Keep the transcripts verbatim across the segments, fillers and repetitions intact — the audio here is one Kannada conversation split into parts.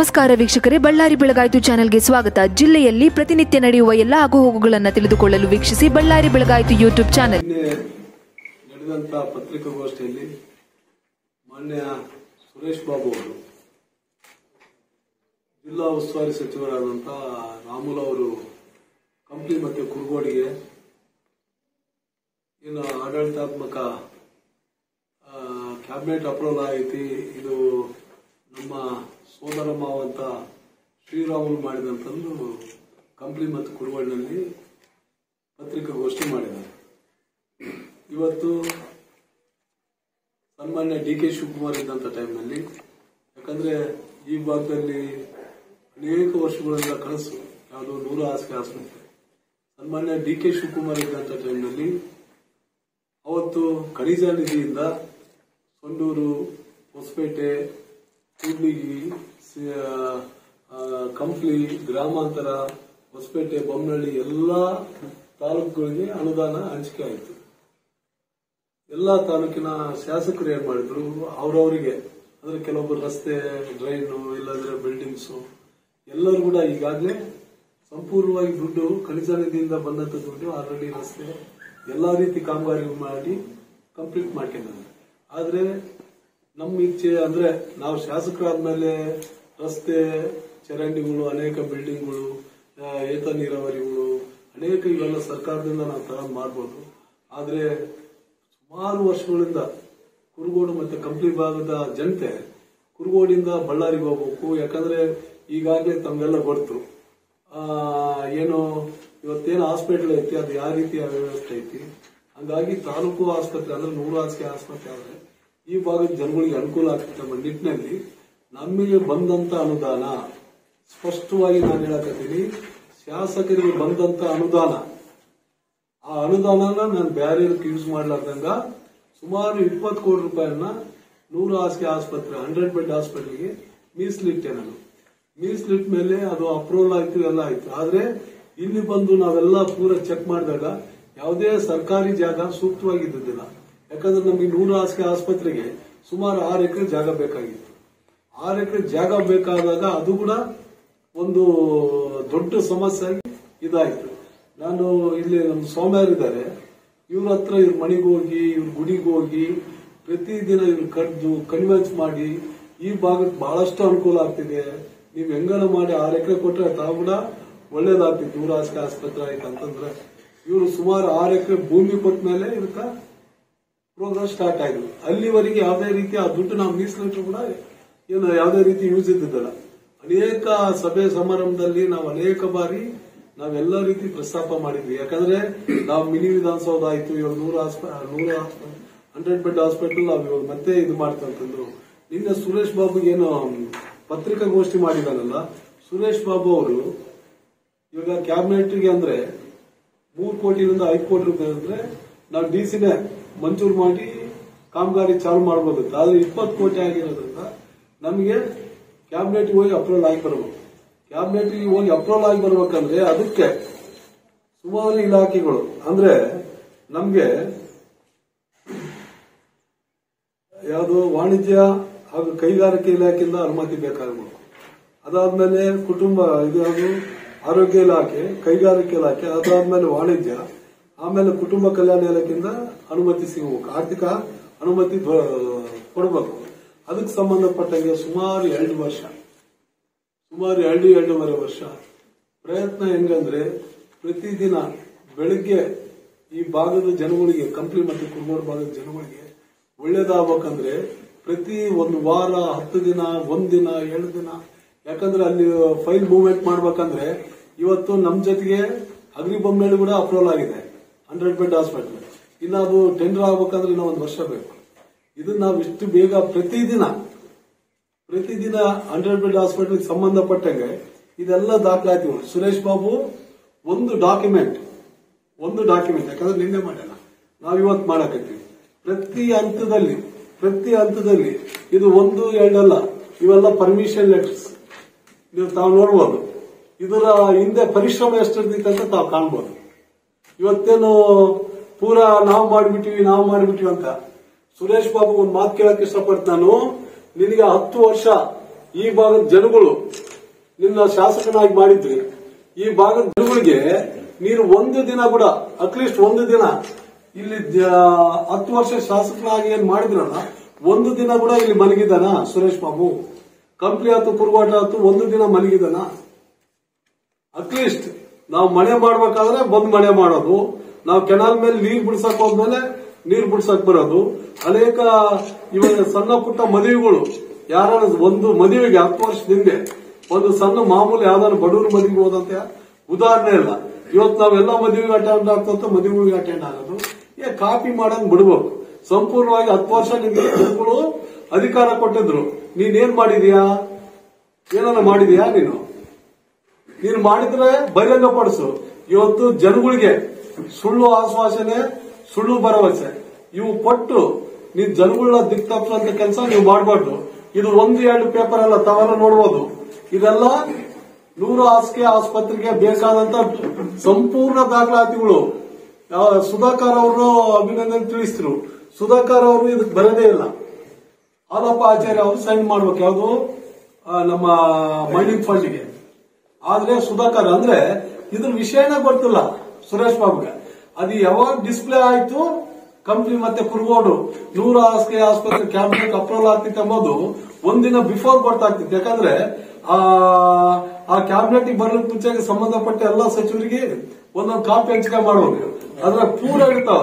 ನಮಸ್ಕಾರ ವೀಕ್ಷಕರೇ, ಬಳ್ಳಾರಿ ಬೆಳಗಾಯಿತು ಚಾನೆಲ್ಗೆ ಸ್ವಾಗತ. ಜಿಲ್ಲೆಯಲ್ಲಿ ಪ್ರತಿನಿತ್ಯ ನಡೆಯುವ ಎಲ್ಲ ಆಗುಹೋಗುಗಳನ್ನು ತಿಳಿದುಕೊಳ್ಳಲು ವೀಕ್ಷಿಸಿ ಬಳ್ಳಾರಿ ಬೆಳಗಾಯಿತು ಯೂಟ್ಯೂಬ್ ಚಾನೆಲ್. ನಡೆದಂತ ಪತ್ರಿಕಾಗೋಷ್ಠಿಯಲ್ಲಿ ಮಾನ್ಯ ಸುರೇಶ್ ಬಾಬು ಅವರು ಜಿಲ್ಲಾ ಉಸ್ತುವಾರಿ ಸಚಿವರಾದಂತ ರಾಮುಲು ಅವರು ಕಂಪ್ಲಿ ಮತ್ತು ಕುರುಗೋಡಿಗೆ ಏನು ಆಡಳಿತಾತ್ಮಕ ಕ್ಯಾಬಿನೆಟ್ ಅಪ್ರೂವಲ್ ಆಯಿತು, ಇದು ನಮ್ಮ सोदर मावंत श्रीरामुलु माडिदंतल्लू कंप्ली मत्तु कुरुगोडिनल्लि पत्रिकागोष्ठी माडिदारे. इवत्तु सन्मान्य डी के शिवकुमार इद्दंत टाइमल्लि याकंद्रे ई भागदल्लि अनेक वर्षगळिंद कनसु यावुदो नूरु आस्के आस्पत्रे सन्मान्य डी के शिवकुमार इद्दंत टाइमल्लि अवत्तु खनिज निधियिंद सोंडूरु होस्पेटे कंप्ली ग्रामांतर ಹೊಸಪೇಟೆ ಬೊಮ್ಮನಹಳ್ಳಿ ಎಲ್ಲ ತಾಲೂಕುಗಳಿಗೆ ಅನುದಾನ ಹಂಚಿಕೆ ಆಯಿತು. ಎಲ್ಲ ತಾಲೂಕಿನ ಶಾಸಕರು ಏನು ಮಾಡಿದ್ರು, ಅವರವರಿಗೆ ಅಂದ್ರೆ ಕೆಲವೊಬ್ಬರು ರಸ್ತೆ ಡ್ರೈನ್ ಇಲ್ಲದ್ರೆ ಬಿಲ್ಡಿಂಗ್ಸ್ ಎಲ್ಲರೂ ಕೂಡ ಈಗಾಗಲೇ ಸಂಪೂರ್ಣವಾಗಿ ದುಡ್ಡು ಖನಿಜ ನಿಧಿಯಿಂದ ಬಂದಂತ ದುಡ್ಡು ಆಲ್ರೆಡಿ ರಸ್ತೆ ಎಲ್ಲಾ ರೀತಿ ಕಾಮಗಾರಿ ಮಾಡಿ ಕಂಪ್ಲೀಟ್ ಮಾಡ್ಕೊಂಡಿದ್ದಾರೆ. ಆದ್ರೆ नम इच्छे अंद्रे ना शासक रस्ते चरंडी अनेक बिल्डिंग ऐत नीरावरी अनेक इवेल्ल सरकार ना तरबू सुमारु वर्ष कुरुगोडु मत्ते कंप्ली भागद जनते कुरुगोडिंद बल्लारिगे होगबेकु याकंद्रे ईगागले तमगेल्ल गोत्तु एनो इवत्तेन हास्पिटल ऐति अदु याव रीतिय व्यवस्थे ऐति हागागि तालूकु आस्पत्रे अंद्रे नूरु आस्के आस्पत्रे आद्रे ಈ ಭಾಗದ ಜನಗಳಿಗೆ ಅನುಕೂಲ ಆಗುತ್ತೆ ಎಂಬ ನಿಟ್ಟಿನಲ್ಲಿ ನಮಗೆ ಬಂದಂತ ಅನುದಾನ ಸ್ಪಷ್ಟವಾಗಿ ನಾನು ಹೇಳಕತ್ತೀನಿ. ಶಾಸಕರಿಗೆ ಬಂದಂತ ಅನುದಾನ ಆ ಅನುದಾನನ ನಾನು ಬೇರೆ ಯೂಸ್ ಮಾಡಲಾರ್ದಂಗ ಸುಮಾರು ಇಪ್ಪತ್ತು ಕೋಟಿ ರೂಪಾಯಿಯನ್ನ ನೂರು ಹಾಸಿಗೆ ಆಸ್ಪತ್ರೆ ಹಂಡ್ರೆಡ್ ಬೆಡ್ ಹಾಸ್ಪಿಟಲ್ಗೆ ಮೀಸಲಿಟ್ಟೆ. ನಾನು ಮೀಸಲಿಟ್ಟ ಮೇಲೆ ಅದು ಅಪ್ರೂವಲ್ ಆಯ್ತು, ಎಲ್ಲ ಆಯ್ತು. ಆದ್ರೆ ಇಲ್ಲಿ ಬಂದು ನಾವೆಲ್ಲ ಪೂರ ಚೆಕ್ ಮಾಡಿದಾಗ ಯಾವುದೇ ಸರ್ಕಾರಿ ಜಾಗ ಸೂಕ್ತವಾಗಿ ಇದ್ದಿದ್ದಿಲ್ಲ. ಯಾಕಂದ್ರೆ ನಮಗೆ ನೂರು ಹಾಸಿಗೆ ಆಸ್ಪತ್ರೆಗೆ ಸುಮಾರು ಆರು ಎಕರೆ ಜಾಗ ಬೇಕಾಗಿತ್ತು. ಆರು ಎಕರೆ ಜಾಗ ಬೇಕಾದಾಗ ಅದು ಕೂಡ ಒಂದು ದೊಡ್ಡ ಸಮಸ್ಯೆ ಆಗಿ ಇದಾಯಿತು. ನಾನು ಇಲ್ಲಿ ನಮ್ಮ ಸೋಮ್ಯಾರಿದ್ದಾರೆ, ಇವ್ರ ಹತ್ರ ಇವ್ರ ಮನೆಗೆ ಹೋಗಿ ಇವ್ರ ಗುಡಿಗೆ ಹೋಗಿ ಪ್ರತಿದಿನ ಇವ್ರು ಕಡ್ದು ಕನ್ವಿನ್ಸ್ ಮಾಡಿ ಈ ಭಾಗಕ್ಕೆ ಬಹಳಷ್ಟು ಅನುಕೂಲ ಆಗ್ತಿದೆ, ನೀವು ಹೆಂಗನ ಮಾಡಿ ಆರು ಎಕರೆ ಕೊಟ್ಟರೆ ತಾವು ಕೂಡ ಒಳ್ಳೇದಾಗ್ತಿತ್ತು ನೂರು ಹಾಸಿಗೆ ಆಸ್ಪತ್ರೆ ಆಯ್ತು ಅಂತಂದ್ರೆ ಇವರು ಸುಮಾರು ಆರು ಎಕರೆ ಭೂಮಿ ಕೊಟ್ಟ ಮೇಲೆ ಇದಕ್ಕೆ ಪ್ರೋಗ್ರಾಮ್ ಸ್ಟಾರ್ಟ್ ಆಯಿತು. ಅಲ್ಲಿವರೆಗೆ ಯಾವುದೇ ರೀತಿ ಆ ದುಡ್ಡು ನಾವು ಮೀಸಲಿಟ್ಟರು ಕೂಡ ಏನು ಯಾವುದೇ ರೀತಿ ಯೂಸ್ ಇದ್ದಿದ್ದಲ್ಲ. ಅನೇಕ ಸಭೆ ಸಮಾರಂಭದಲ್ಲಿ ನಾವು ಅನೇಕ ಬಾರಿ ನಾವೆಲ್ಲ ರೀತಿ ಪ್ರಸ್ತಾಪ ಮಾಡಿದ್ವಿ. ಯಾಕಂದ್ರೆ ನಾವು ಮಿನಿ ವಿಧಾನಸೌಧ ಆಯ್ತು, ಇವಾಗ ನೂರ ನೂರ ಹಂಡ್ರೆಡ್ ಬೆಡ್ ಹಾಸ್ಪಿಟಲ್ ನಾವು ಇವಾಗ ಮತ್ತೆ ಇದು ಮಾಡ್ತಂತಂದ್ರು. ನಿನ್ನೆ ಸುರೇಶ್ ಬಾಬು ಏನು ಪತ್ರಿಕಾಗೋಷ್ಠಿ ಮಾಡಿದಾರಲ್ಲ, ಸುರೇಶ್ ಬಾಬು ಅವರು ಇವಾಗ ಕ್ಯಾಬಿನೆಟ್ಗೆ ಅಂದ್ರೆ ಮೂರು ಕೋಟಿಯಿಂದ ಐದು ಕೋಟಿ ರೂಪಾಯಿ ಅಂದ್ರೆ ನಾವು ಡಿಸಿನೇ ಮಂಜೂರು ಮಾಡಿ ಕಾಮಗಾರಿ ಚಾಲು ಮಾಡಬಹುದಿತ್ತು. ಆದ್ರೆ ಇಪ್ಪತ್ತು ಕೋಟಿ ಆಗಿರೋದ್ರಿಂದ ನಮಗೆ ಕ್ಯಾಬಿನೆಟ್ಗೆ ಹೋಗಿ ಅಪ್ರೂವಲ್ ಆಗಿ ಬರಬೇಕು. ಕ್ಯಾಬಿನೆಟ್ಗೆ ಹೋಗಿ ಅಪ್ರೂವಲ್ ಆಗಿ ಬರ್ಬೇಕಂದ್ರೆ ಅದಕ್ಕೆ ಸುಮಾರು ಇಲಾಖೆಗಳು ಅಂದ್ರೆ ನಮ್ಗೆ ಯಾವುದು ವಾಣಿಜ್ಯ ಹಾಗೂ ಕೈಗಾರಿಕೆ ಇಲಾಖೆಯಿಂದ ಅನುಮತಿ ಬೇಕಾಗಬೇಕು. ಅದಾದ್ಮೇಲೆ ಕುಟುಂಬ ಇದು ಯಾವುದು ಆರೋಗ್ಯ ಇಲಾಖೆ, ಕೈಗಾರಿಕೆ ಇಲಾಖೆ, ಅದಾದ್ಮೇಲೆ ವಾಣಿಜ್ಯ, ಆಮೇಲೆ ಕುಟುಂಬ ಕಲ್ಯಾಣ ಇಲಾಖೆಯಿಂದ ಅನುಮತಿ ಸಿಗಬೇಕು, ಆರ್ಥಿಕ ಅನುಮತಿ ಕೊಡಬೇಕು. ಅದಕ್ಕೆ ಸಂಬಂಧಪಟ್ಟಂಗೆ ಸುಮಾರು ಎರಡು ವರ್ಷ ಸುಮಾರು ಎರಡು ಎರಡೂವರೆ ವರ್ಷ ಪ್ರಯತ್ನ. ಹೆಂಗಂದ್ರೆ ಪ್ರತಿದಿನ ಬೆಳಿಗ್ಗೆ ಈ ಭಾಗದ ಜನಗಳಿಗೆ, ಕಂಪ್ಲಿ ಮತ್ತು ಕುರುಗೋಡು ಭಾಗದ ಜನಗಳಿಗೆ ಒಳ್ಳೇದಾಗಬೇಕಂದ್ರೆ ಪ್ರತಿ ಒಂದು ವಾರ ಹತ್ತು ದಿನ ಒಂದಿನ ಏಳು ದಿನ ಯಾಕಂದ್ರೆ ಅಲ್ಲಿ ಫೈಲ್ ಮೂವ್ಮೆಂಟ್ ಮಾಡ್ಬೇಕಂದ್ರೆ ಇವತ್ತು ನಮ್ಮ ಜೊತೆಗೆ ಅಗ್ರಿ ಬೊಮ್ಮನಹಳ್ಳಿ ಕೂಡ ಅಪ್ರೂವಲ್ ಆಗಿದೆ ಹಂಡ್ರೆಡ್ ಬೆಡ್ ಹಾಸ್ಪಿಟಲ್. ಇನ್ನು ಅದು ಟೆಂಡರ್ ಆಗ್ಬೇಕಂದ್ರೆ ಇನ್ನೂ ಒಂದು ವರ್ಷ ಬೇಕು. ಇದನ್ನ ನಾವು ಇಷ್ಟು ಬೇಗ ಪ್ರತಿದಿನ ಪ್ರತಿದಿನ ಹಂಡ್ರೆಡ್ ಬೆಡ್ ಹಾಸ್ಪಿಟಲ್ ಸಂಬಂಧಪಟ್ಟಂಗೆ ಇದೆಲ್ಲ ದಾಖಲಾತಿ. ಸುರೇಶ್ ಬಾಬು ಒಂದು ಡಾಕ್ಯುಮೆಂಟ್ ಒಂದು ಡಾಕ್ಯುಮೆಂಟ್ ಯಾಕಂದ್ರೆ ನಿನ್ನೆ ಮಾಡಲ್ಲ, ನಾವು ಇವತ್ತು ಮಾಡಕತ್ತೀವಿ. ಪ್ರತಿ ಹಂತದಲ್ಲಿ ಪ್ರತಿ ಹಂತದಲ್ಲಿ ಇದು ಒಂದು ಎರಡಲ್ಲ, ಇವೆಲ್ಲ ಪರ್ಮಿಷನ್ ಲೆಟರ್ಸ್ ನೀವು ತಾವು ನೋಡ್ಬೋದು. ಇದರ ಹಿಂದೆ ಪರಿಶ್ರಮ ಎಷ್ಟಿರ್ತೈತೆ ತಾವು ಕಾಣ್ಬೋದು. ಇವತ್ತೇನು ಪೂರಾ ನಾವು ಮಾಡಿಬಿಟ್ಟಿವಿ ನಾವು ಮಾಡಿಬಿಟ್ಟಿವಿ ಅಂತ ಸುರೇಶ್ ಬಾಬು ಒಂದು ಮಾತು ಕೇಳಕ್ ಇಷ್ಟಪಡ್ತಾನು. ನಿನಗೆ ಹತ್ತು ವರ್ಷ ಈ ಭಾಗದ ಜನಗಳು ನಿಮ್ಮ ಶಾಸಕನಾಗಿ ಮಾಡಿದ್ರಿ ಈ ಭಾಗದ ಜನಗಳಿಗೆ ನೀರು ಒಂದು ದಿನ ಕೂಡ ಅಟ್ಲೀಸ್ಟ್ ಒಂದು ದಿನ ಇಲ್ಲಿ ಹತ್ತು ವರ್ಷ ಶಾಸಕನಾಗಿ ಏನು ಮಾಡಿದ್ರಲ್ಲ ಒಂದು ದಿನ ಕೂಡ ಇಲ್ಲಿ ಮಲಗಿದಾನ ಸುರೇಶ್ ಬಾಬು ಕಂಪ್ಲಿ ಆತು ಕುರುಗೋಡು ಆತು ಒಂದು ದಿನ ಮಲಗಿದಾನ ಅಟ್ಲೀಸ್ಟ್ ನಾವು ಮನೆ ಮಾಡಬೇಕಾದ್ರೆ ಬಂದು ಮನೆ ಮಾಡೋದು ನಾವು ಕೆನಾಲ್ ಮೇಲೆ ನೀರು ಬಿಡಿಸಕ್ಕೆ ಹೋದ್ಮೇಲೆ ನೀರು ಬಿಡಿಸಕ್ಕೆ ಬರೋದು ಅನೇಕ ಇವರ ಸಣ್ಣ ಪುಟ್ಟ ಮದುವೆಗಳು ಯಾರು ಒಂದು ಮದುವೆಗೆ ಹತ್ತು ವರ್ಷದಿಂದ ಒಂದು ಸಣ್ಣ ಮಾಮೂಲಿ ಯಾವ್ದಾದ್ರು ಬಡವರ ಮದುವೆಗೆ ಹೋದಂತೆ ಉದಾಹರಣೆ ಇಲ್ಲ ಇವತ್ತು ನಾವೆಲ್ಲ ಮದುವೆಗೆ ಅಟೆಂಡ್ ಆಗ್ತಾ ಮದುವೆಗಳಿಗೆ ಅಟೆಂಡ್ ಆಗೋದು ಏ ಕಾಪಿ ಮಾಡೋದು ಬಿಡಬೇಕು ಸಂಪೂರ್ಣವಾಗಿ ಹತ್ತು ವರ್ಷ ನಿಮ್ಗೆ ಜನಗಳು ಅಧಿಕಾರ ಕೊಟ್ಟಿದ್ರು ನೀನೇನ್ ಮಾಡಿದ್ಯಾ ಏನನ್ನ ಮಾಡಿದ್ಯಾ ನೀನು ನೀನು ಮಾಡಿದ್ರೆ ಬಹಿರಂಗ ಪಡಿಸು ಇವತ್ತು ಜನಗಳಿಗೆ ಸುಳ್ಳು ಆಶ್ವಾಸನೆ ಸುಳ್ಳು ಭರವಸೆ ಇವು ಕೊಟ್ಟು ನೀನ್ ಜನಗಳನ್ನ ದಿಕ್ ತಪ್ಪಿಸುವಂತ ಕೆಲಸ ನೀವು ಮಾಡಬಾರ್ದು ಇದು ಒಂದು ಎರಡು ಪೇಪರ್ ಅಲ್ಲ ತಾವೆಲ್ಲ ನೋಡಬಹುದು ಇದೆಲ್ಲ ನೂರು ಹಾಸಿಗೆ ಆಸ್ಪತ್ರೆಗೆ ಬೇಕಾದಂತ ಸಂಪೂರ್ಣ ದಾಖಲಾತಿಗಳು ಸುಧಾಕರ್ ಅವರು ಅಭಿನಂದನೆ ತಿಳಿಸಿದ್ರು ಸುಧಾಕರ್ ಅವರು ಇದಕ್ಕೆ ಬರದೇ ಇಲ್ಲ ಹಾಲಪ್ಪ ಆಚಾರ್ಯ ಅವರು ಸೈನ್ ಮಾಡ್ಬೇಕು ಯಾವುದು ನಮ್ಮ ಮೈನಿಂಗ್ ಫಂಡ್ಗೆ ಆದ್ರೆ ಸುಧಾಕರ್ ಅಂದ್ರೆ ಇದ್ರ ವಿಷಯನೇ ಗೊತ್ತಿಲ್ಲ ಸುರೇಶ್ ಬಾಬುಗೆ ಅದು ಯಾವಾಗ ಡಿಸ್ಪ್ಲೇ ಆಯ್ತು ಕಂಪ್ಲಿ ಮತ್ತೆ ಕುರುಗೋಡು ನೂರ ಹಾಸಿಗೆ ಆಸ್ಪತ್ರೆ ಕ್ಯಾಂಪ್ ಅಪ್ರೂವಲ್ ಆಗ್ತಿತ್ತು ಎಂಬುದು ಒಂದಿನ ಬಿಫೋರ್ ಗೊತ್ತಾಗ್ತಿತ್ತು ಯಾಕಂದ್ರೆ ಆ ಆ ಕ್ಯಾಬಿನೆಟ್ ಬರಲಿಕ್ಕೆ ಮುಂಚೆಗೆ ಸಂಬಂಧಪಟ್ಟ ಎಲ್ಲಾ ಸಚಿವರಿಗೆ ಒಂದೊಂದು ಕಾಪಿ ಹಂಚಿಕೆ ಮಾಡೋದು ಅದ್ರ ಪೂರ ಇರ್ತಾವ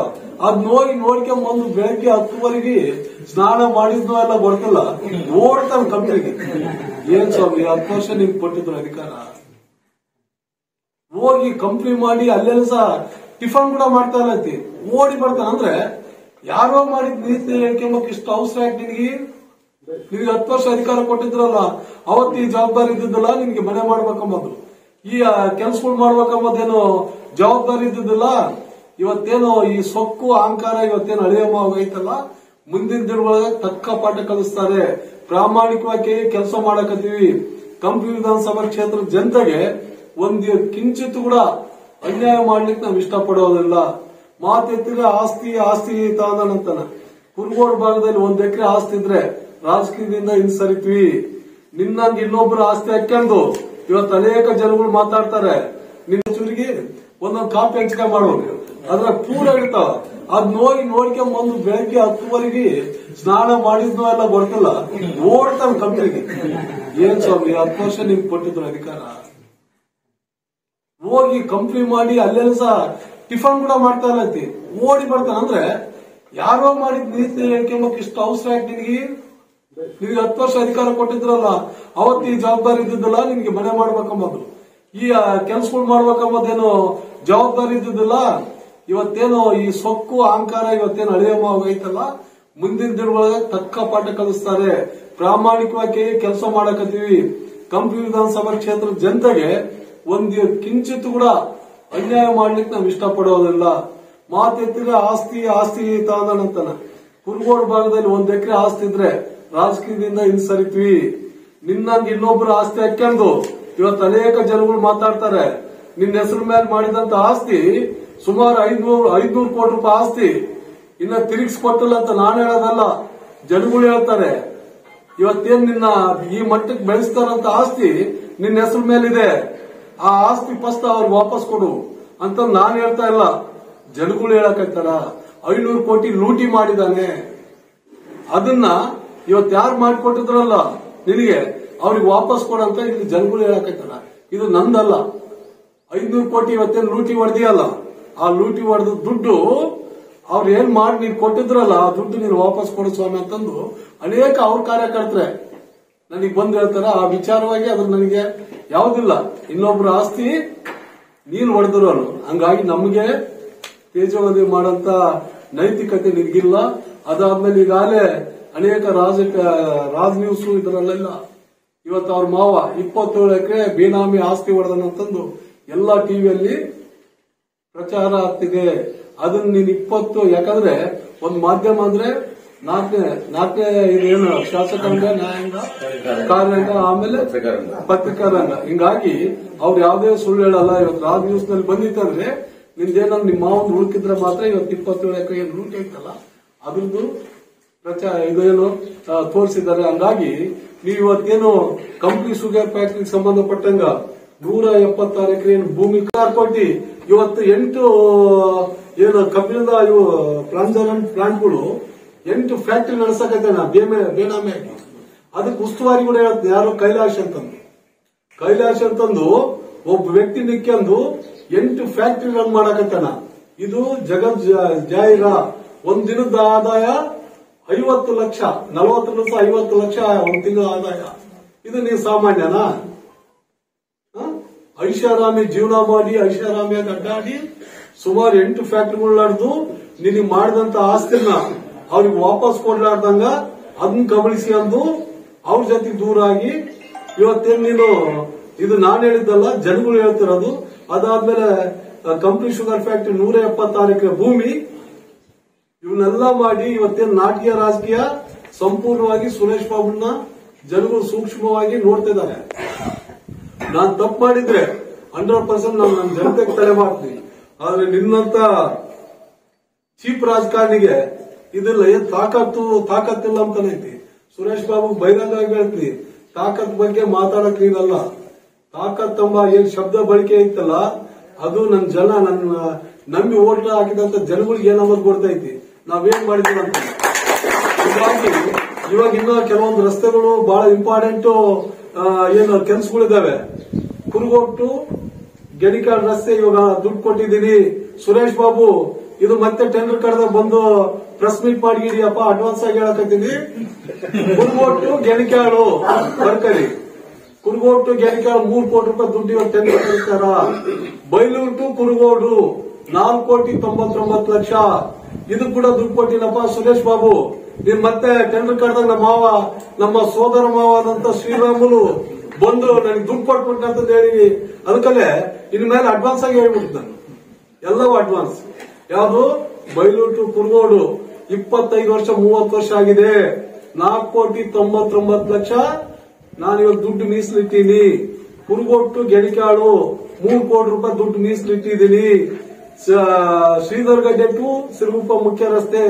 ಅದ್ ನೋಡಿ ನೋಡ್ಕೊಂಡ್ ಒಂದು ಬೆಳಗ್ಗೆ ಹತ್ತುವರೆಗೆ ಸ್ನಾನ ಮಾಡಿದ್ನೋ ಎಲ್ಲ ಗೊತ್ತಿಲ್ಲ ಓಡ್ತಾವ್ ಕಂಪ್ನಿಗೆ ಏನ್ ಸ್ವಾಮಿ ಹತ್ತು ವರ್ಷ ನಿಮ್ ಕೊಟ್ಟಿದ್ರು ಅಧಿಕಾರ ಹೋಗಿ ಕಂಪ್ನಿ ಮಾಡಿ ಅಲ್ಲೆಲ್ಲ ಸಹ ಟಿಫನ್ ಕೂಡ ಮಾಡ್ತಾ ಇಲ್ಲತಿ ಓಡಿ ಬರ್ತಾನ ಅಂದ್ರೆ ಯಾರೋ ಮಾಡಿದ್ ನೀತಿ ಹೇಳ್ಕೊಂಬಕ್ ಇಷ್ಟು ಅವಸರ ಆಯ್ತು ನಿನಗೆ ನಿಮ್ಗೆ ಹತ್ತು ವರ್ಷ ಅಧಿಕಾರ ಕೊಟ್ಟಿದ್ರಲ್ಲ ಅವತ್ತು ಈ ಜವಾಬ್ದಾರಿ ಇದ್ದಿದ್ದಲ್ಲ ನಿಮ್ಗೆ ಮನೆ ಮಾಡ್ಬೇಕಂಬುದು ಈ ಕೆಲ್ಸಗಳು ಮಾಡ್ಬೇಕಂಬುದೇನು ಜವಾಬ್ದಾರಿ ಇದ್ದಿದ್ದಿಲ್ಲ ಇವತ್ತೇನು ಈ ಸೊಕ್ಕು ಅಹಂಕಾರ ಇವತ್ತೇನು ಅಳಿಯಮೈತಲ್ಲ ಮುಂದಿನ ದಿನಗಳೊಳಗೆ ತಕ್ಕ ಪಾಠ ಕಲಿಸ್ತಾರೆ ಪ್ರಾಮಾಣಿಕವಾಗಿ ಕೆಲಸ ಮಾಡಕತ್ತೀವಿ ಕಂಪ್ಲಿ ವಿಧಾನಸಭಾ ಕ್ಷೇತ್ರದ ಜನತೆಗೆ ಒಂದು ಕಿಂಚಿತ್ ಕೂಡ ಅನ್ಯಾಯ ಮಾಡ್ಲಿಕ್ಕೆ ನಾವು ಇಷ್ಟ ಪಡೋದಿಲ್ಲ ಮಾತೆತ್ತಿದ್ರೆ ಆಸ್ತಿ ಆಸ್ತಿ ತಾನಂತಾನ ಕುರುಗೋಡು ಭಾಗದಲ್ಲಿ ಒಂದ್ ಎಕರೆ ಆಸ್ತಿ ಇದ್ರೆ ರಾಜಕೀಯದಿಂದ ಹಿಂಸರಿತೀವಿ ನಿನ್ನಂಗೆ ಇನ್ನೊಬ್ರು ಆಸ್ತಿ ಹಾಕೊಂಡು ಇವತ್ತು ಅನೇಕ ಜನಗಳು ಮಾತಾಡ್ತಾರೆ ನಿನ್ನ ಚೂರಿಗೆ ಒಂದೊಂದು ಕಾಪಿ ಹಂಚಿಕೆ ಮಾಡೋದು ಅದ್ರ ಪೂರ ಇರ್ತಾವ ಅದ್ ನೋಡಿ ನೋಡ್ಕೊಂಡ್ ಒಂದು ಬೆಳಗ್ಗೆ ಹತ್ತುವರೆಗೆ ಸ್ನಾನ ಮಾಡಿದ್ನೋ ಎಲ್ಲ ಗೊತ್ತಿಲ್ಲ ಓಡ್ತಾವ್ ಕಂಪ್ನಿಗೆ ಏನ್ ಸ್ವಾಮಿ ಹತ್ತು ವರ್ಷ ನಿಮ್ ಕೊಟ್ಟಿದ್ರು ಅಧಿಕಾರ ಹೋಗಿ ಕಂಪ್ನಿ ಮಾಡಿ ಅಲ್ಲೆಲ್ಲ ಸಹ ಟಿಫನ್ ಕೂಡ ಮಾಡ್ತಾ ಇಲ್ಲತಿ ಓಡಿ ಬರ್ತಾನ ಅಂದ್ರೆ ಯಾರೋ ಮಾಡಿದ್ ನೀತಿ ಹೇಳ್ಕೊಂಬಕ್ ಇಷ್ಟು ಅವಸರ ಆಯ್ತು ನಿನಗೆ ನಿಮ್ಗೆ ಹತ್ತು ವರ್ಷ ಅಧಿಕಾರ ಕೊಟ್ಟಿದ್ರಲ್ಲ ಅವತ್ತು ಈ ಜವಾಬ್ದಾರಿ ಇದ್ದಿದ್ದಲ್ಲ ನಿಮ್ಗೆ ಮನೆ ಮಾಡ್ಬೇಕಂಬುದು ಈ ಕೆಲ್ಸಗಳು ಮಾಡ್ಬೇಕಂಬುದೇನು ಜವಾಬ್ದಾರಿ ಇದ್ದಿದ್ದಿಲ್ಲ ಇವತ್ತೇನು ಈ ಸೊಕ್ಕು ಅಹಂಕಾರ ಇವತ್ತೇನು ಅಳಿಯಮೈತಲ್ಲ ಮುಂದಿನ ದಿನಗಳೊಳಗೆ ತಕ್ಕ ಪಾಠ ಕಲಿಸ್ತಾರೆ ಪ್ರಾಮಾಣಿಕವಾಗಿ ಕೆಲಸ ಮಾಡಕತ್ತೀವಿ ಕಂಪ್ಲಿ ವಿಧಾನಸಭಾ ಕ್ಷೇತ್ರದ ಜನತೆಗೆ ಒಂದು ಕಿಂಚಿತ್ ಕೂಡ ಅನ್ಯಾಯ ಮಾಡ್ಲಿಕ್ಕೆ ನಾವು ಇಷ್ಟ ಪಡೋದಿಲ್ಲ ಮಾತೆತ್ತಿದ್ರೆ ಆಸ್ತಿ ಆಸ್ತಿ ತಾನಂತಾನ ಕುರುಗೋಡು ಭಾಗದಲ್ಲಿ ಒಂದ್ ಎಕರೆ ಆಸ್ತಿ ಇದ್ರೆ ರಾಜಕೀಯದಿಂದ ಹಿಂಸರಿತೀವಿ ನಿನ್ನಂಗೆ ಇನ್ನೊಬ್ರು ಆಸ್ತಿ ಹಾಕೊಂಡು ಇವತ್ತು ಅನೇಕ ಜನಗಳು ಮಾತಾಡ್ತಾರೆ ನಿನ್ನ ಹೆಸರು ಮೇಲೆ ಮಾಡಿದಂತ ಆಸ್ತಿ ಸುಮಾರು ಐದ್ನೂರು ಐದ್ನೂರು ಕೋಟಿ ರೂಪಾಯಿ ಆಸ್ತಿ ಇನ್ನ ತಿರುಗಿಸ್ಕೊಟ್ಟಿಲ್ಲ ಅಂತ ನಾನು ಹೇಳೋದಲ್ಲ ಜನಗಳು ಹೇಳ್ತಾರೆ ಇವತ್ತೇನ್ ನಿನ್ನ ಈ ಮಟ್ಟಕ್ಕೆ ಬೆಳೆಸ್ತಾರಂತ ಆಸ್ತಿ ನಿನ್ನ ಹೆಸರು ಮೇಲಿದೆ ಆ ಆಸ್ತಿ ಫಸ್ಟ್ ಅವ್ರು ವಾಪಸ್ ಕೊಡು ಅಂತ ನಾನು ಹೇಳ್ತಾ ಇಲ್ಲ ಜನಗಳು ಹೇಳಕತ್ತಾರ ಐನೂರು ಕೋಟಿ ಲೂಟಿ ಮಾಡಿದಾನೆ ಅದನ್ನ ಇವತ್ತು ಯಾರು ಮಾಡಿಕೊಟ್ಟಿದ್ರಲ್ಲ ನಿನಗೆ ಅವ್ರಿಗೆ ವಾಪಸ್ ಕೊಡಂತ ಇಲ್ಲಿ ಜನಗಳು ಹೇಳಕತ್ತಾರ ಇದು ನಂದಲ್ಲ ಐನೂರು ಕೋಟಿ ಇವತ್ತೇನು ಲೂಟಿ ಹೊಡೆದಿಯಲ್ಲ ಆ ಲೂಟಿ ಹೊಡೆದ ದುಡ್ಡು ಅವ್ರು ಏನ್ ಮಾಡಿ ನೀನ್ ಕೊಟ್ಟಿದ್ರಲ್ಲ ಆ ದುಡ್ಡು ನೀನು ವಾಪಸ್ ಕೊಡು ಸ್ವಾಮಿ ಅಂತಂದು ಅನೇಕ ಅವ್ರ ಕಾರ್ಯಕರ್ತರೆ ನನಗೆ ಬಂದು ಹೇಳ್ತಾರ ಆ ವಿಚಾರವಾಗಿ ಅದ್ರ ನನಗೆ ಯಾವುದಿಲ್ಲ ಇನ್ನೊಬ್ರು ಆಸ್ತಿ ನೀನ್ ಹೊಡೆದ್ರು ಹಂಗಾಗಿ ನಮ್ಗೆ ತೇಜವಧೆ ಮಾಡಂತ ನೈತಿಕತೆ ನಿನ್ಗಿಲ್ಲ ಅದಾದ್ಮೇಲೆ ಈಗಾಗಲೇ ಅನೇಕ ರಾಜ ರಾಜ್ ನ್ಯೂಸ್ ಇದರಲ್ಲೆಲ್ಲ ಇವತ್ತು ಅವ್ರ ಮಾವ ಇಪ್ಪತ್ತೇಳು ಎಕರೆ ಬೇನಾಮಿ ಆಸ್ತಿ ಹೊಡೆದನಂತಂದು ಎಲ್ಲಾ ಟಿವಿಯಲ್ಲಿ ಪ್ರಚಾರ ಆಗ್ತಿದೆ ಅದನ್ನ ನೀನ್ ಇಪ್ಪತ್ತು ಯಾಕಂದ್ರೆ ಒಂದ್ ಮಾಧ್ಯಮ ಅಂದ್ರೆ ನಾಲ್ಕನೇ ನಾಲ್ಕನೇ ಇದೇನು ಶಾಸಕಾಂಗ ನ್ಯಾಯಾಂಗ ಕಾರ್ಯಾಂಗ ಆಮೇಲೆ ಪತ್ರಿಕಾರಂಗ ಹಿಂಗಾಗಿ ಅವ್ರು ಯಾವ್ದೇ ಸುಳ್ಳು ಹೇಳಲ್ಲ ಇವತ್ತು ರಾಜ್ ನ್ಯೂಸ್ ನಲ್ಲಿ ಬಂದಿತ್ತಂದ್ರೆ ನಿಮ್ದೇನಾದ್ರು ನಿಮ್ಮ ಮಾವನ್ ಹುಡುಕಿದ್ರೆ ಮಾತ್ರ ಇವತ್ತು ಇಪ್ಪತ್ತೇಳು ಎಕರೆ ಏನ್ ಹುಡುಕಲ್ಲ ಅದ್ರದ್ದು ತೋರಿಸಿದ್ದಾರೆ. ಹಾಗಾಗಿ ನೀವು ಇವತ್ತೇನು ಕಂಪ್ಲಿ ಶುಗರ್ ಫ್ಯಾಕ್ಟರಿಗೆ ಸಂಬಂಧಪಟ್ಟಂಗ ನೂರ ಎಪ್ಪತ್ತಾರು ಎಕರೆ ಭೂಮಿ ಕಾರ್ಕೋಟಿ ಇವತ್ತು ಎಂಟು ಏನು ಕಬ್ಬಿಣದ ಇವು ಪ್ಲಾಂಟ್ ಪ್ಲಾಂಟ್ಗಳು ಎಂಟು ಫ್ಯಾಕ್ಟರಿ ನಡೆಸಕೈತೆ ಬೇಮೆ ಬೇನಾಮೆ ಆಗಿ. ಅದಕ್ಕೆ ಉಸ್ತುವಾರಿ ಕೂಡ ಹೇಳ್ತದೆ ಯಾರು ಕೈಲಾಶ್ ಅಂತಂದು ಕೈಲಾಶ್ ಅಂತಂದು ಒಬ್ಬ ವ್ಯಕ್ತಿ ನಿಕ್ಕೆಂದು ಎಂಟು ಫ್ಯಾಕ್ಟರಿ ರನ್ ಮಾಡಕತ್ತಾನ. ಇದು ಜಗತ್ ಜಾಹಿರ ಒಂದ್ ದಿನದ ಆದಾಯ ಐವತ್ತು ಲಕ್ಷ ನಲವತ್ತು ಲಕ್ಷ ಐವತ್ತು ಲಕ್ಷ ಒಂದ್ ತಿಂಗಳ ಆದಾಯ. ಇದು ನೀವು ಸಾಮಾನ್ಯನಾ? ಐಷಾರಾಮಿ ಜೀವನ ಮಾಡಿ ಐಷಾರಾಮಿಯಾಗಿ ಅಡ್ಡಾಡಿ ಸುಮಾರು ಎಂಟು ಫ್ಯಾಕ್ಟರಿಗಳಾಡ್ದು ನಿನಗೆ ಮಾಡಿದಂತ ಆಸ್ತಿನ ಅವ್ರಿಗೆ ವಾಪಸ್ ಕೊಡ್ಲಾರ್ದಂಗ ಅದನ್ನ ಕಬಳಿಸಿ ಅಂದು ಅವ್ರ ಜೊತೆಗೆ ದೂರ ಆಗಿ ಇವತ್ತೇನು ನೀನು ಇದು ನಾನು ಹೇಳಿದ್ದಲ್ಲ ಜನಗಳು ಹೇಳ್ತಿರೋದು. ಅದಾದ್ಮೇಲೆ ಕಂಪ್ನಿ ಶುಗರ್ ಫ್ಯಾಕ್ಟರಿ ನೂರ ಎಪ್ಪತ್ತಾರು ಎಕರೆ ಭೂಮಿ ಇವನ್ನೆಲ್ಲ ಮಾಡಿ ಇವತ್ತೇನು ನಾಟಕೀಯ ರಾಜಕೀಯ ಸಂಪೂರ್ಣವಾಗಿ ಸುರೇಶ್ ಬಾಬುನ ಜನಗಳು ಸೂಕ್ಷ್ಮವಾಗಿ ನೋಡ್ತಿದ್ದಾರೆ. ನಾನ್ ತಪ್ಪು ಮಾಡಿದ್ರೆ ಹಂಡ್ರೆಡ್ ಪರ್ಸೆಂಟ್ ನಾನು ನನ್ನ ಜನತೆಗೆ ತಲೆ ಮಾಡ್ತೀನಿ. ಆದ್ರೆ ನಿನ್ನಂತ ಚೀಪ್ ರಾಜಕಾರಣಿಗೆ ಇದೆಲ್ಲ ಏನ್ ತಾಕತ್ತು ತಾಕತ್ತಿಲ್ಲ ಅಂತಾನೆ ಐತಿ. ಸುರೇಶ್ ಬಾಬು ಬಹಿರಂಗವಾಗಿ ಹೇಳ್ತೀನಿ, ತಾಕತ್ ಬಗ್ಗೆ ಮಾತಾಡಕ್ ನೀನಲ್ಲ. ತಾಕತ್ ಎಂಬ ಏನ್ ಶಬ್ದ ಬಳಕೆ ಐತಲ್ಲ ಅದು ನನ್ನ ಜನ ನನ್ನ ನಂಬಿ ಓಟ್ಲ ಹಾಕಿದಂತ ಜನಗಳಿಗೆ ಏನಂಬುದು ಗೊತ್ತೈತಿ ನಾವೇನ್ ಮಾಡಿದೀವಿ ಅಂತ. ಹೀಗಾಗಿ ಇವಾಗ ಇನ್ನ ಕೆಲವೊಂದು ರಸ್ತೆಗಳು ಬಹಳ ಇಂಪಾರ್ಟೆಂಟ್ ಏನು ಕೆಲಸಗಳಿದಾವೆ. ಕುರುಗೋಡು ಗೆಡಿಕಾಡ್ ರಸ್ತೆ ಇವಾಗ ದುಡ್ಡು ಕೊಟ್ಟಿದ್ದೀನಿ ಸುರೇಶ್ ಬಾಬು, ಇದು ಮತ್ತೆ ಟೆಂಡರ್ ಕರೆದ ಬಂದು ಪ್ರೆಸ್ ಮೀಟ್ ಮಾಡಿಗಿಡಿಯಪ್ಪ ಅಡ್ವಾನ್ಸ್ ಆಗಿ ಹೇಳಕತ್ತೀನಿ. ಕುರುಗೋಡು ಗೆಡಿಕಾಡು ಬರ್ಕರಿ, ಕುರುಗೋಡು ಗೆಡಿಕಾಡು ಮೂರು ಕೋಟಿ ರೂಪಾಯಿ ದುಡ್ಡು ಇವಾಗ ಟೆಂಡರ್ ಕರೀತಾರ. ಬೈಲೂರು ಟು ಕುರುಗೋಡು ನಾಲ್ಕು ಕೋಟಿ ತೊಂಬತ್ತೊಂಬತ್ತು ಲಕ್ಷ ಇದು ಕೂಡ ದುಡ್ಡು ಕೊಟ್ಟಿಲ್ಲಪ್ಪ ಸುರೇಶ್ ಬಾಬು. ನೀನ್ ಮತ್ತೆ ಟೆಂಡರ್ ಕರೆದಾಗ ನಮ್ಮ ಮಾವ ನಮ್ಮ ಸೋದರ ಮಾವ ಆದಂತ ಶ್ರೀರಾಮುಲು ಬಂದು ನನಗೆ ದುಡ್ಡು ಕೊಟ್ಬಿಟ್ಟು ಹೇಳಿ ಅದಕ್ಕಲ್ಲೇ ಇನ್ ಮೇಲೆ ಅಡ್ವಾನ್ಸ್ ಆಗಿ ಹೇಳ್ಬಿಟ್ಟು ನಾನು ಎಲ್ಲವೂ ಅಡ್ವಾನ್ಸ್. ಯಾವ್ದು ಬೈಲೂರು ಟು ಕುರುಗೋಡು ಇಪ್ಪತ್ತೈದು ವರ್ಷ ಮೂವತ್ತು ವರ್ಷ ಆಗಿದೆ, ನಾಲ್ಕು ಕೋಟಿ ತೊಂಬತ್ತೊಂಬತ್ತು ಲಕ್ಷ ನಾನು ಇವಾಗ ದುಡ್ಡು ಮೀಸಲಿಟ್ಟೀನಿ. ಕುರುಗೋಡು ಟು ಗೆಡಿಕಾಡು ಮೂರು ಕೋಟಿ ರೂಪಾಯಿ ದುಡ್ಡು ಮೀಸಲಿಟ್ಟಿದ್ದೀನಿ. ಶ್ರೀಧರ್ಗಡ್ಡೆ ಟು ಸಿರುಗುಪ್ಪ ಮುಖ್ಯ ರಸ್ತೆ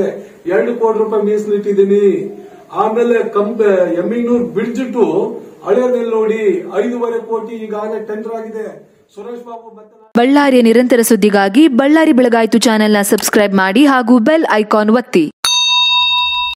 ಎರಡು ಕೋಟಿ ರೂಪಾಯಿ ಮೀಸಲಿಟ್ಟಿದ್ದೀನಿ. ಆಮೇಲೆ ಕಂಬೆ ಎಮ್ಮಿನೂರ್ ಬ್ರಿಡ್ಜ್ ಟು ಹಳೆಯದಲ್ಲಿ ನೋಡಿ ಐದೂವರೆ ಕೋಟಿ ಈಗಾಗಲೇ ಟೆಂಡರ್ ಆಗಿದೆ. ಸುರೇಶ್ ಬಾಬು ಬಳ್ಳಾರಿಯ ನಿರಂತರ ಸುದ್ದಿಗಾಗಿ ಬಳ್ಳಾರಿ ಬೆಳಗಾಯಿತು ಚಾನೆಲ್ನ ಸಬ್ಸ್ಕ್ರೈಬ್ ಮಾಡಿ ಹಾಗೂ ಬೆಲ್ ಐಕಾನ್ ಒತ್ತಿ.